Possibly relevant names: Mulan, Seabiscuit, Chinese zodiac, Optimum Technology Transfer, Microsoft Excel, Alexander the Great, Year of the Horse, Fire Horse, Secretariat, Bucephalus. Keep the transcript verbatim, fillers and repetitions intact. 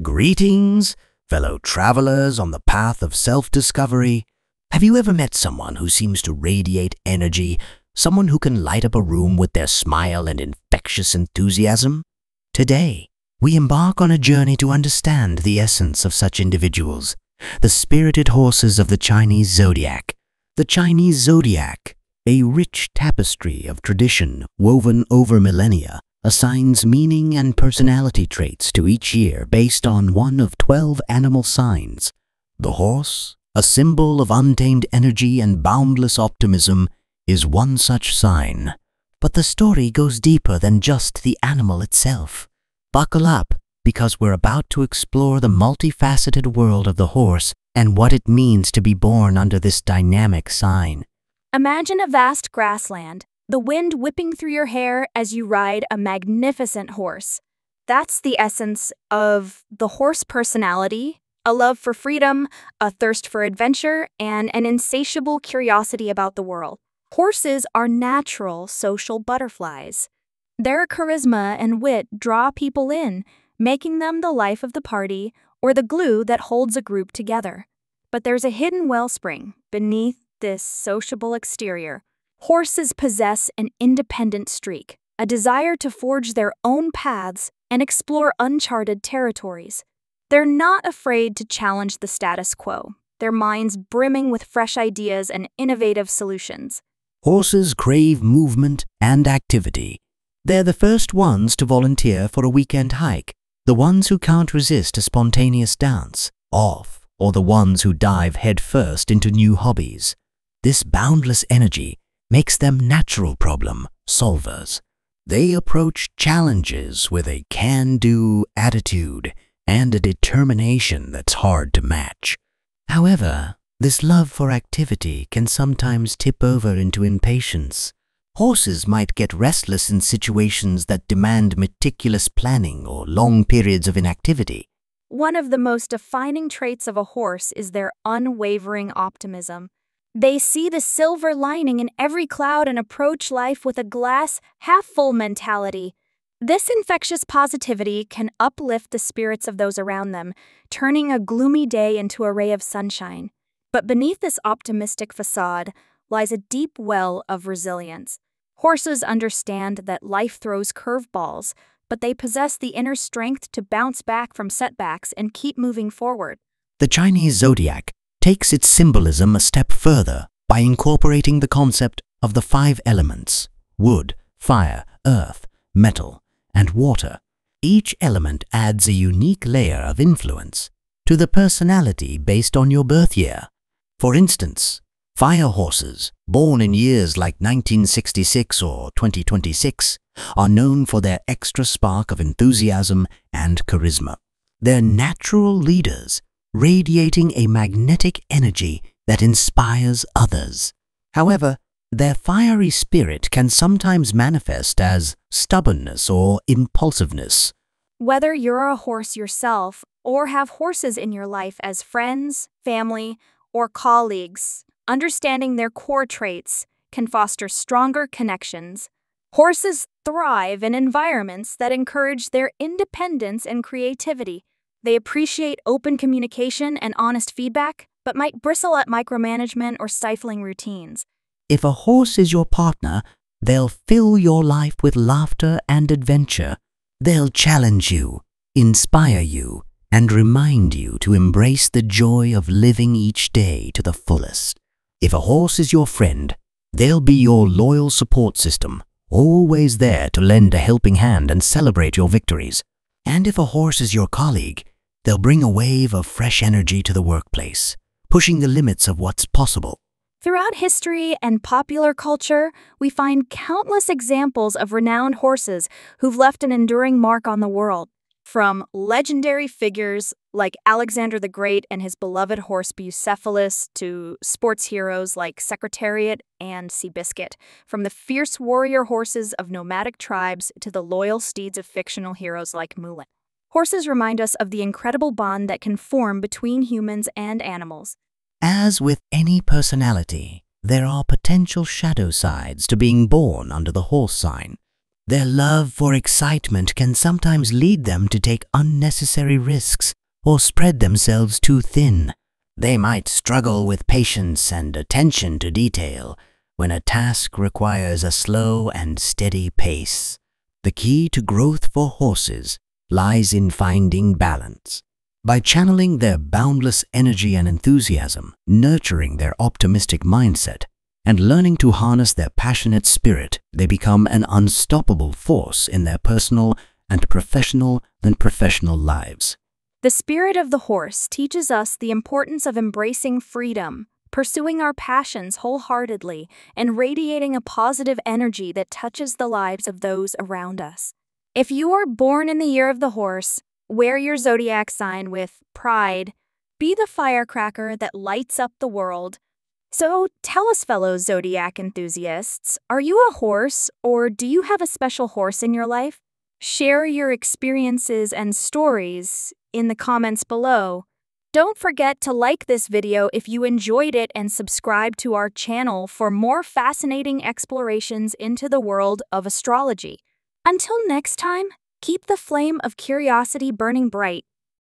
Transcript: Greetings, fellow travelers on the path of self-discovery. Have you ever met someone who seems to radiate energy, someone who can light up a room with their smile and infectious enthusiasm? Today, we embark on a journey to understand the essence of such individuals, the spirited horses of the Chinese zodiac. The Chinese zodiac, a rich tapestry of tradition woven over millennia, assigns meaning and personality traits to each year based on one of twelve animal signs. The horse, a symbol of untamed energy and boundless optimism, is one such sign. But the story goes deeper than just the animal itself. Buckle up, because we're about to explore the multifaceted world of the horse and what it means to be born under this dynamic sign. Imagine a vast grassland, the wind whipping through your hair as you ride a magnificent horse. That's the essence of the horse personality, a love for freedom, a thirst for adventure, and an insatiable curiosity about the world. Horses are natural social butterflies. Their charisma and wit draw people in, making them the life of the party or the glue that holds a group together. But there's a hidden wellspring beneath this sociable exterior. Horses possess an independent streak, a desire to forge their own paths and explore uncharted territories. They're not afraid to challenge the status quo, their minds brimming with fresh ideas and innovative solutions. Horses crave movement and activity. They're the first ones to volunteer for a weekend hike, the ones who can't resist a spontaneous dance, off, or the ones who dive headfirst into new hobbies. This boundless energy makes them natural problem solvers. They approach challenges with a can-do attitude and a determination that's hard to match. However, this love for activity can sometimes tip over into impatience. Horses might get restless in situations that demand meticulous planning or long periods of inactivity. One of the most defining traits of a horse is their unwavering optimism. They see the silver lining in every cloud and approach life with a glass half-full mentality. This infectious positivity can uplift the spirits of those around them, turning a gloomy day into a ray of sunshine. But beneath this optimistic facade lies a deep well of resilience. Horses understand that life throws curveballs, but they possess the inner strength to bounce back from setbacks and keep moving forward. The Chinese zodiac takes its symbolism a step further by incorporating the concept of the five elements: wood, fire, earth, metal, and water. Each element adds a unique layer of influence to the personality based on your birth year. For instance, fire horses, born in years like nineteen sixty-six or twenty twenty-six, are known for their extra spark of enthusiasm and charisma. They're natural leaders, radiating a magnetic energy that inspires others. However, their fiery spirit can sometimes manifest as stubbornness or impulsiveness. Whether you're a horse yourself or have horses in your life as friends, family, or colleagues, understanding their core traits can foster stronger connections. Horses thrive in environments that encourage their independence and creativity. They appreciate open communication and honest feedback, but might bristle at micromanagement or stifling routines. If a horse is your partner, they'll fill your life with laughter and adventure. They'll challenge you, inspire you, and remind you to embrace the joy of living each day to the fullest. If a horse is your friend, they'll be your loyal support system, always there to lend a helping hand and celebrate your victories. And if a horse is your colleague, they'll bring a wave of fresh energy to the workplace, pushing the limits of what's possible. Throughout history and popular culture, we find countless examples of renowned horses who've left an enduring mark on the world. From legendary figures like Alexander the Great and his beloved horse Bucephalus to sports heroes like Secretariat and Seabiscuit, from the fierce warrior horses of nomadic tribes to the loyal steeds of fictional heroes like Mulan. Horses remind us of the incredible bond that can form between humans and animals. As with any personality, there are potential shadow sides to being born under the horse sign. Their love for excitement can sometimes lead them to take unnecessary risks or spread themselves too thin. They might struggle with patience and attention to detail when a task requires a slow and steady pace. The key to growth for horses lies in finding balance. By channeling their boundless energy and enthusiasm, nurturing their optimistic mindset, and learning to harness their passionate spirit, they become an unstoppable force in their personal and professional and professional lives. The spirit of the horse teaches us the importance of embracing freedom, pursuing our passions wholeheartedly, and radiating a positive energy that touches the lives of those around us. If you are born in the year of the horse, wear your zodiac sign with pride. Be the firecracker that lights up the world. So, tell us, fellow Zodiac enthusiasts, are you a horse, or do you have a special horse in your life? Share your experiences and stories in the comments below. Don't forget to like this video if you enjoyed it and subscribe to our channel for more fascinating explorations into the world of astrology. Until next time, keep the flame of curiosity burning bright.